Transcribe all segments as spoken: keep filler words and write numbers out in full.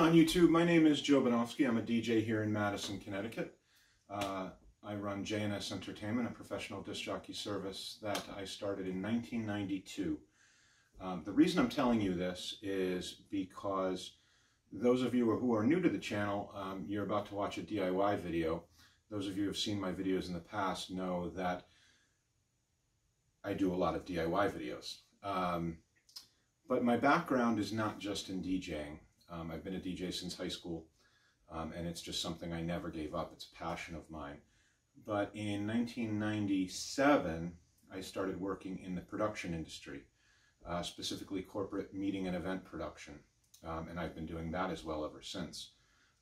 on YouTube? My name is Joe Bunovsky. I'm a D J here in Madison, Connecticut. Uh, I run J and S Entertainment, a professional disc jockey service that I started in nineteen ninety-two. Um, the reason I'm telling you this is because those of you who are new to the channel, um, you're about to watch a D I Y video. Those of you who have seen my videos in the past know that I do a lot of D I Y videos. Um, but my background is not just in DJing. Um, I've been a D J since high school, um, and it's just something I never gave up. It's a passion of mine. But in nineteen ninety-seven, I started working in the production industry, uh, specifically corporate meeting and event production. Um, and I've been doing that as well ever since.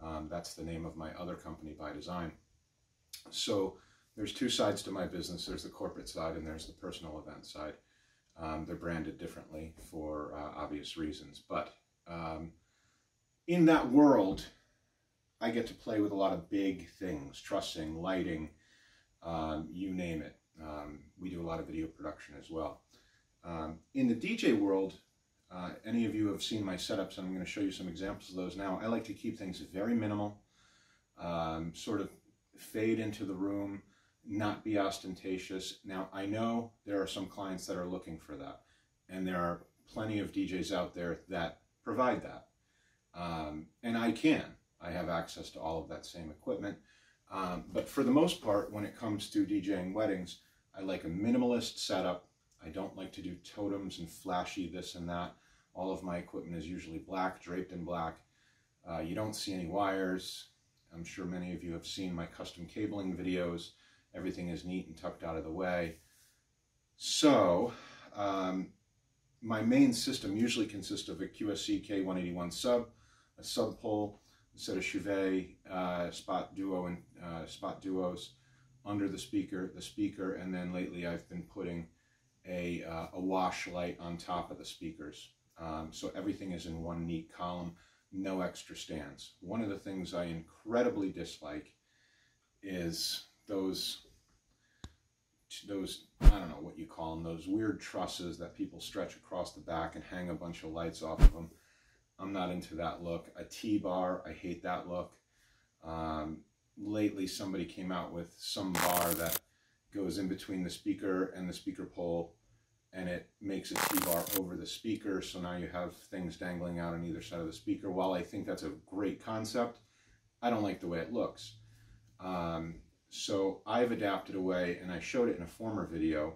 Um, that's the name of my other company, By Design. So there's two sides to my business. There's the corporate side and there's the personal event side. Um, they're branded differently for uh, obvious reasons. But um, in that world, I get to play with a lot of big things, trussing, lighting, um, you name it. Um, we do a lot of video production as well. Um, in the D J world, Uh, any of you have seen my setups, and I'm going to show you some examples of those now. I like to keep things very minimal, um, sort of fade into the room, not be ostentatious. Now, I know there are some clients that are looking for that, and there are plenty of D Js out there that provide that. Um, and I can. I have access to all of that same equipment. Um, but for the most part, when it comes to DJing weddings, I like a minimalist setup. I don't like to do totems and flashy this and that. All of my equipment is usually black, draped in black. Uh, you don't see any wires. I'm sure many of you have seen my custom cabling videos. Everything is neat and tucked out of the way. So um, my main system usually consists of a Q S C K one eighty-one sub, a sub pole, a set of Chauvet uh, spot duo and uh, spot duos under the speaker, the speaker, and then lately I've been putting A, uh, a wash light on top of the speakers. Um, so everything is in one neat column, no extra stands. One of the things I incredibly dislike is those, those I don't know what you call them, those weird trusses that people stretch across the back and hang a bunch of lights off of them. I'm not into that look. A T-bar, I hate that look. Um, lately somebody came out with some bar that goes in between the speaker and the speaker pole, and it makes a T-bar over the speaker, so now you have things dangling out on either side of the speaker. While I think that's a great concept, I don't like the way it looks. Um, so I've adapted a way, and I showed it in a former video,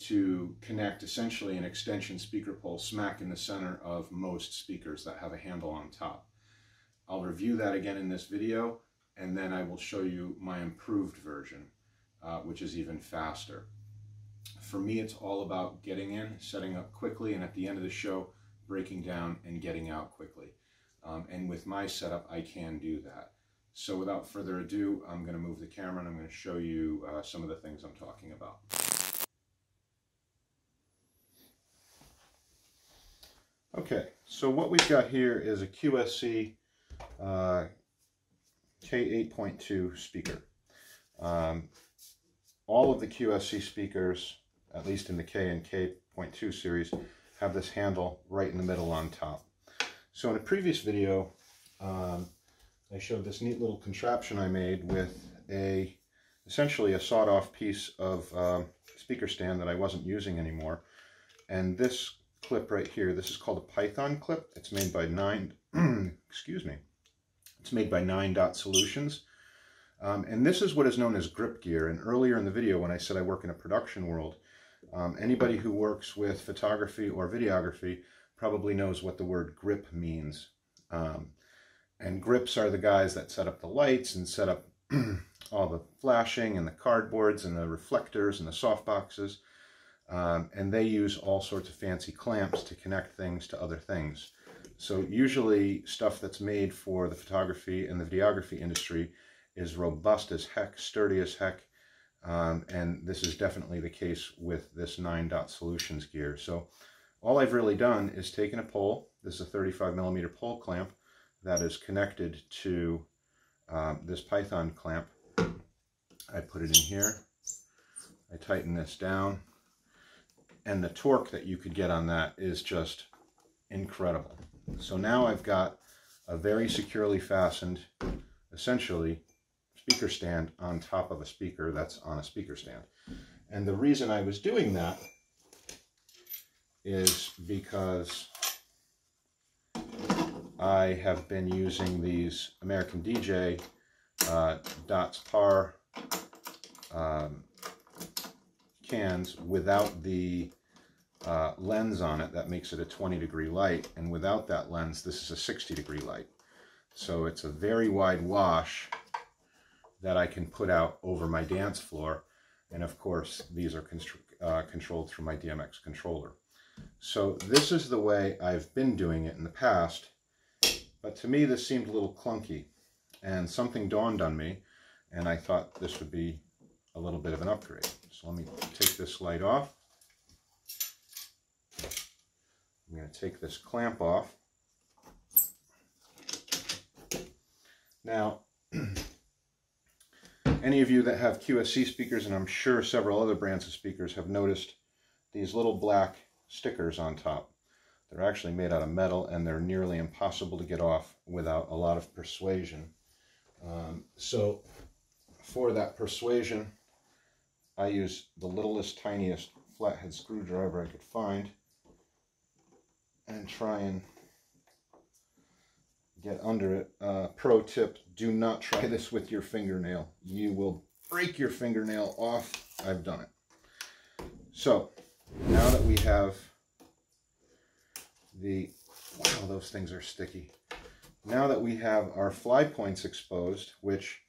to connect essentially an extension speaker pole smack in the center of most speakers that have a handle on top. I'll review that again in this video, and then I will show you my improved version. Uh, which is even faster. For me, it's all about getting in, setting up quickly, and at the end of the show, breaking down and getting out quickly. Um, and with my setup, I can do that. So without further ado, I'm going to move the camera and I'm going to show you uh, some of the things I'm talking about. Okay, so what we've got here is a Q S C uh, K eight point two speaker. Um, All of the Q S C speakers, at least in the K and K point two series, have this handle right in the middle on top. So in a previous video, um, I showed this neat little contraption I made with a essentially a sawed-off piece of uh, speaker stand that I wasn't using anymore. And this clip right here, this is called a Python clip. It's made by nine. excuse me. It's made by nine dot solutions. Um, and this is what is known as grip gear. And earlier in the video when I said I work in a production world, um, anybody who works with photography or videography probably knows what the word grip means. Um, and grips are the guys that set up the lights and set up all the flashing and the cardboards and the reflectors and the soft boxes. Um, and they use all sorts of fancy clamps to connect things to other things. So usually stuff that's made for the photography and the videography industry is robust as heck, sturdy as heck, um, and this is definitely the case with this nine dot solutions gear. So all I've really done is taken a pole. This is a thirty-five millimeter pole clamp that is connected to um, this Python clamp. I put it in here. I tighten this down, and the torque that you could get on that is just incredible. So now I've got a very securely fastened, essentially, speaker stand on top of a speaker that's on a speaker stand. And the reason I was doing that is because I have been using these American D J uh, dots par um, cans without the uh, lens on it that makes it a twenty degree light, and without that lens this is a sixty degree light. So it's a very wide wash that I can put out over my dance floor, and of course these are uh, controlled through my D M X controller. So this is the way I've been doing it in the past, but to me this seemed a little clunky, and something dawned on me, and I thought this would be a little bit of an upgrade. So let me take this light off. I'm going to take this clamp off. Now, any of you that have Q S C speakers, and I'm sure several other brands of speakers, have noticed these little black stickers on top. They're actually made out of metal, and they're nearly impossible to get off without a lot of persuasion. Um, so for that persuasion, I use the littlest, tiniest flathead screwdriver I could find and try and get under it. Uh, pro tip, do not try this with your fingernail. You will break your fingernail off. I've done it. So now that we have the, wow, those things are sticky. Now that we have our fly points exposed, which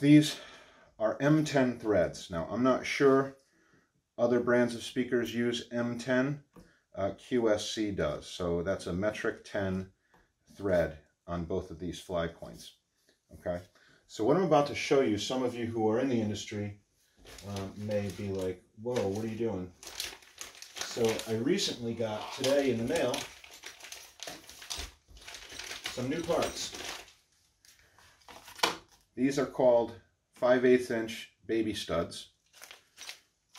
these are M ten threads. Now, I'm not sure other brands of speakers use M ten. Uh, Q S C does. So that's a metric ten thread on both of these fly points. Okay. So what I'm about to show you, some of you who are in the industry uh, may be like, whoa, what are you doing? So I recently got today in the mail some new parts. These are called five eighths inch baby studs,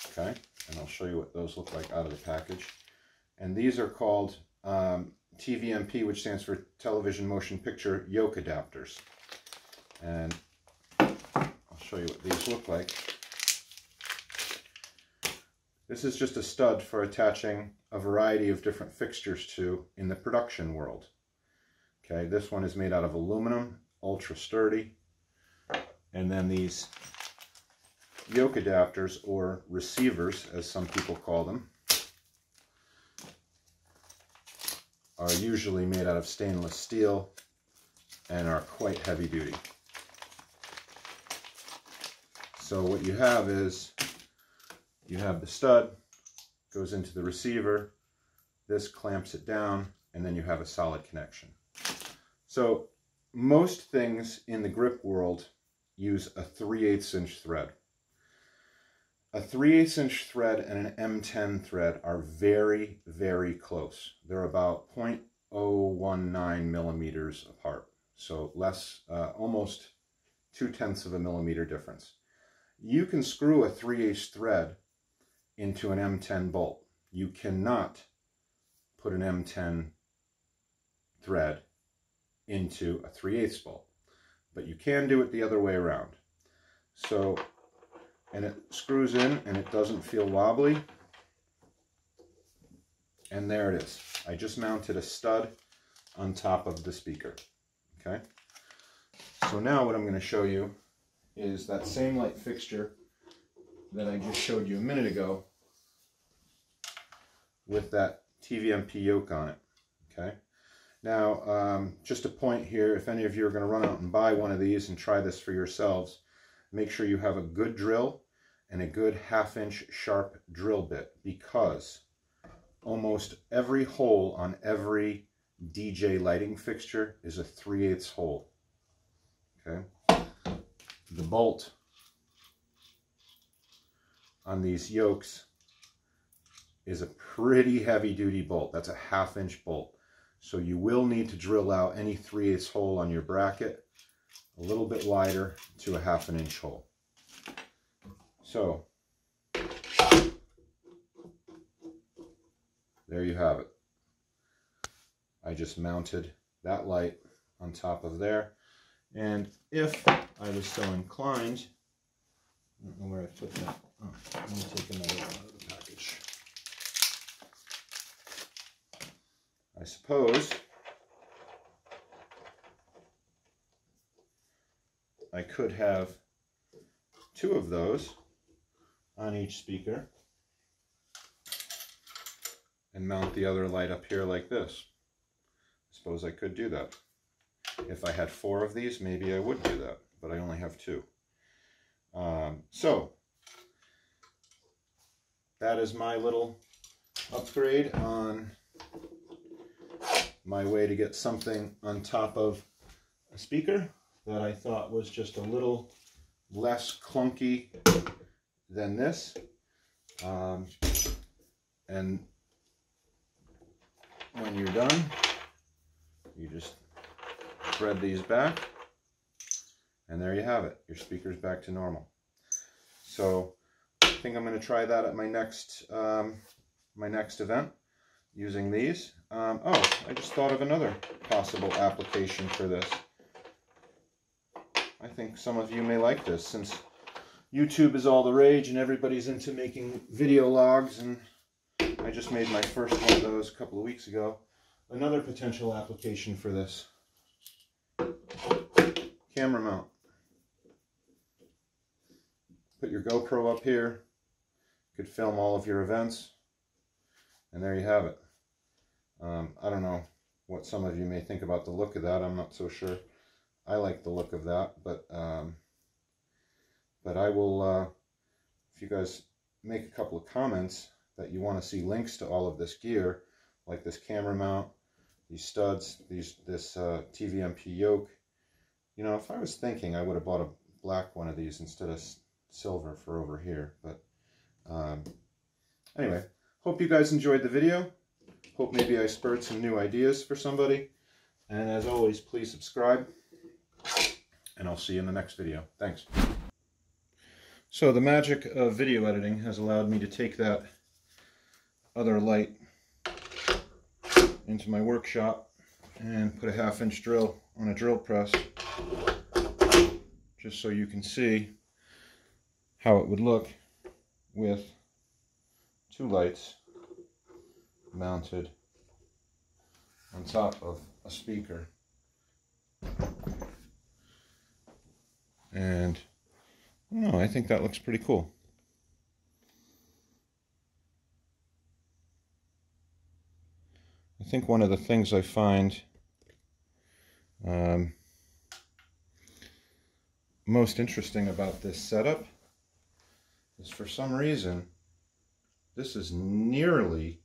okay, and I'll show you what those look like out of the package. And these are called um, T V M P, which stands for Television Motion Picture Yoke Adapters. And I'll show you what these look like. This is just a stud for attaching a variety of different fixtures to in the production world. Okay, this one is made out of aluminum, ultra sturdy. And then these yoke adapters, or receivers as some people call them, are usually made out of stainless steel and are quite heavy duty. So what you have is you have the stud, goes into the receiver, this clamps it down, and then you have a solid connection. So most things in the grip world use a three eighths inch thread. A three eighths inch thread and an M ten thread are very, very close. They're about zero point zero one nine millimeters apart. So less, uh, almost two tenths of a millimeter difference. You can screw a three eighths thread into an M ten bolt. You cannot put an M ten thread into a three eighths bolt. But you can do it the other way around. So, and it screws in and it doesn't feel wobbly. And there it is. I just mounted a stud on top of the speaker. Okay. So now what I'm going to show you is that same light fixture that I just showed you a minute ago with that T V M P yoke on it. Okay. Now, um, just a point here, if any of you are going to run out and buy one of these and try this for yourselves, make sure you have a good drill and a good half inch sharp drill bit, because almost every hole on every D J lighting fixture is a three eighths hole. Okay, the bolt on these yokes is a pretty heavy duty bolt. That's a half inch bolt. So you will need to drill out any three eighths hole on your bracket a little bit wider to a half an inch hole. So there you have it. I just mounted that light on top of there. And if I was so inclined, I don't know where I put that. Oh, let me take another one out of the package. I suppose I could have two of those on each speaker and mount the other light up here like this. I suppose I could do that. If I had four of these, maybe I would do that, but I only have two. Um, so that is my little upgrade on my way to get something on top of a speaker that I thought was just a little less clunky than this. Um, and when you're done, you just thread these back, and there you have it. Your speaker's back to normal. So I think I'm going to try that at my next um, my next event using these. Um, oh, I just thought of another possible application for this. I think some of you may like this, since YouTube is all the rage and everybody's into making video logs, and I just made my first one of those a couple of weeks ago. Another potential application for this. Camera mount. Put your GoPro up here. You could film all of your events. And there you have it. Um, I don't know what some of you may think about the look of that. I'm not so sure. I like the look of that. But um, but I will, uh, if you guys make a couple of comments that you want to see links to all of this gear, like this camera mount, these studs, these this uh, T V M P yoke. You know, if I was thinking, I would have bought a black one of these instead of silver for over here. But um, anyway, hope you guys enjoyed the video. Hope maybe I spurred some new ideas for somebody. And as always, please subscribe. And I'll see you in the next video. Thanks. So the magic of video editing has allowed me to take that other light into my workshop and put a half inch drill on a drill press, just so you can see how it would look with two lights mounted on top of a speaker. And I don't know, I think that looks pretty cool. I think one of the things I find um, most interesting about this setup is, for some reason, this is nearly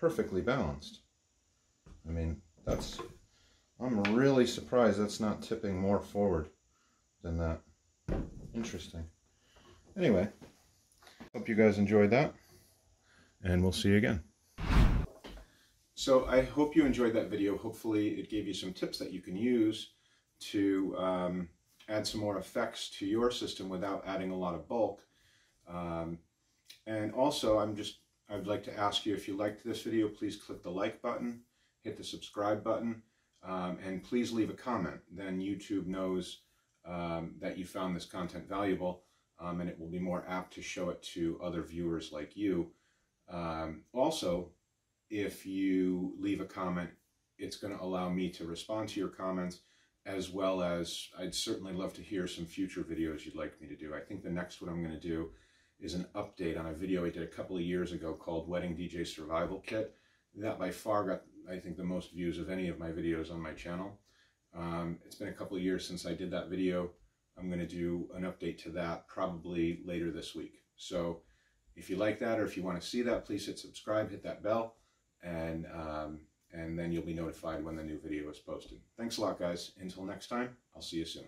perfectly balanced. I mean, that's, I'm really surprised that's not tipping more forward than that. Interesting. Anyway, hope you guys enjoyed that, and we'll see you again. So I hope you enjoyed that video. Hopefully it gave you some tips that you can use to um, add some more effects to your system without adding a lot of bulk. Um, and also, I'm just, I'd like to ask you, if you liked this video, please click the like button, hit the subscribe button, um, and please leave a comment. Then YouTube knows um, that you found this content valuable, um, and it will be more apt to show it to other viewers like you. Um, also, if you leave a comment, it's going to allow me to respond to your comments, as well as I'd certainly love to hear some future videos you'd like me to do. I think the next one I'm going to do is an update on a video I did a couple of years ago called Wedding D J Survival Kit. That by far got, I think, the most views of any of my videos on my channel. Um, it's been a couple of years since I did that video. I'm going to do an update to that probably later this week. So if you like that, or if you want to see that, please hit subscribe, hit that bell, and um, and then you'll be notified when the new video is posted. Thanks a lot, guys. Until next time, I'll see you soon.